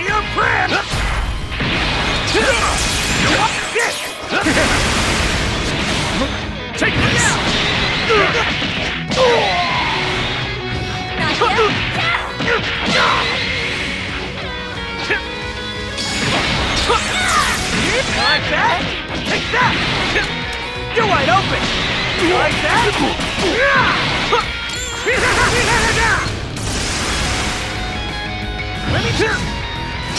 Say your prayer! Take this! Like that? Take that! You're wide open! Like that? Let me turn!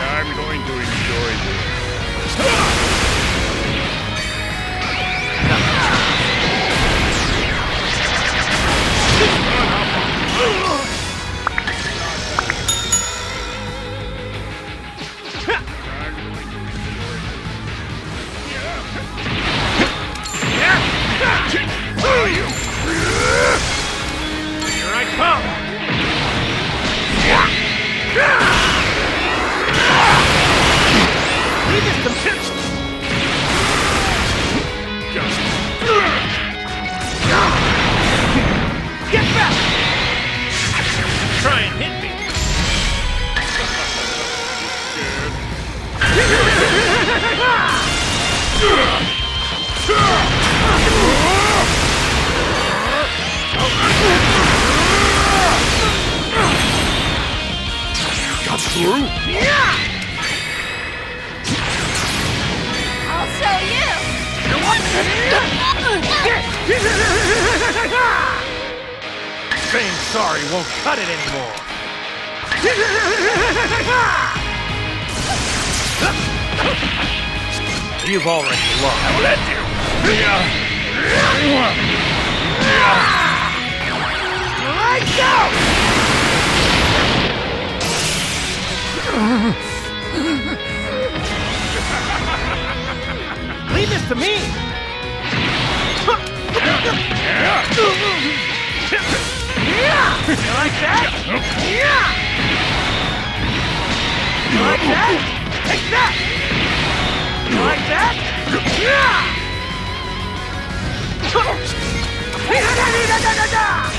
I'm going to enjoy this. Saying sorry won't cut it anymore. You've already lost. I'll let you. Let go! Leave this to me! You like that? You like that? Take that! You like that?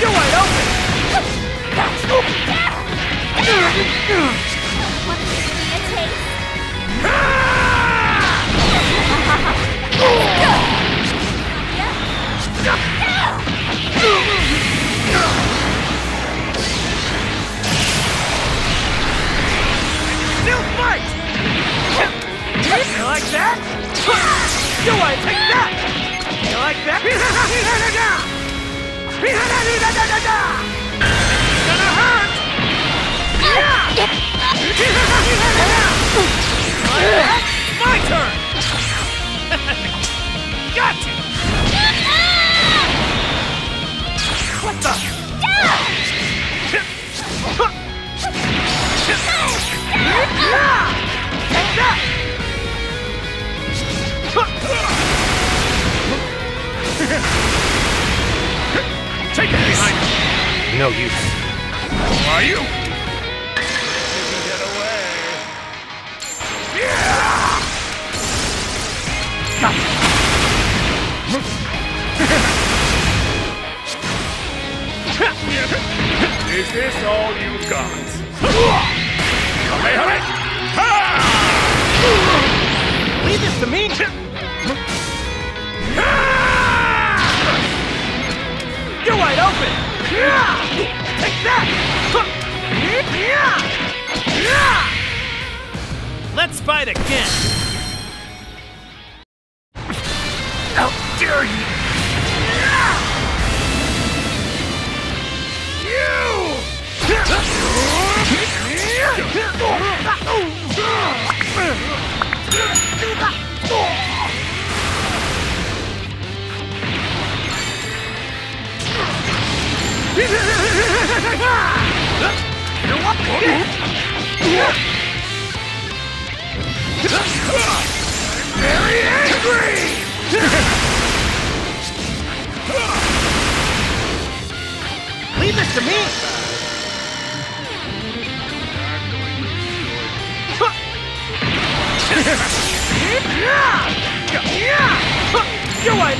You're wide open! Want to give me a taste? Take it behind you. No use. How are you? Didn't get away. Yeah! Is this all you got? Hurry! Leave this to me. You're wide open! Take that! Let's fight again! How dare you! You! You very angry! Leave this to me! You're wide!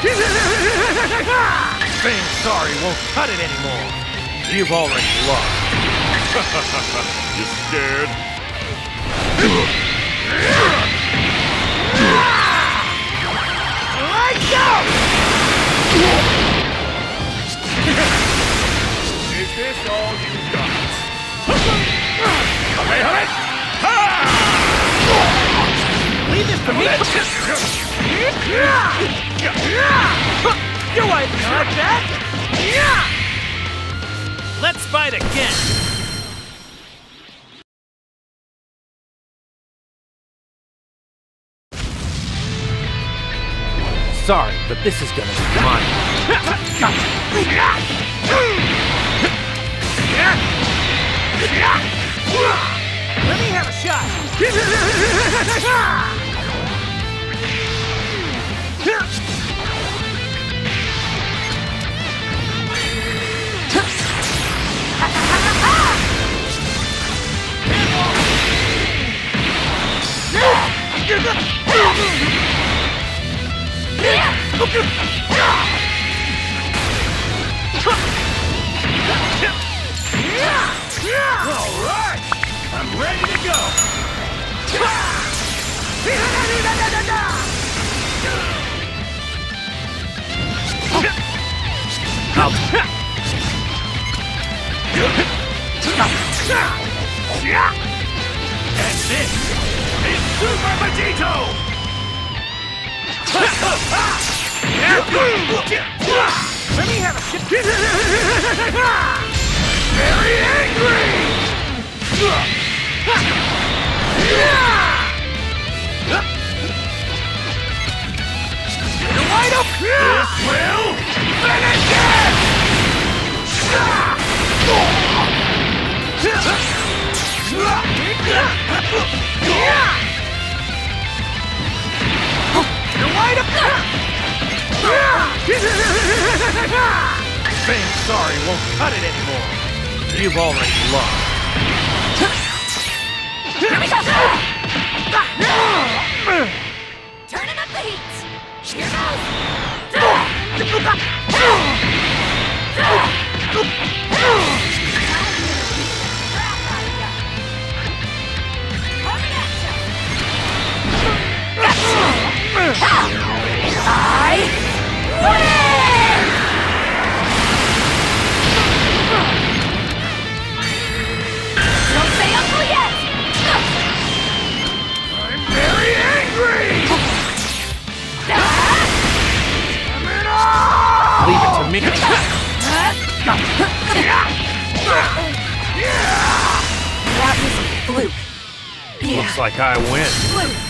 Saying sorry won't cut it anymore. You've already lost. You scared? Let go! Is this all you got? Leave this to me! You ain't got that! Let's fight again! Sorry, but this is gonna be mine. Let me have a shot. Alright! I'm ready to go! And this is Super Vegito! Let me have a ship. Very angry. You're wide up. This will finish it. You're wide up. Saying sorry won't cut it anymore. You've already lost. Turning up the heat! Here goes! I... Leave it to me. That was a fluke. Looks like I win.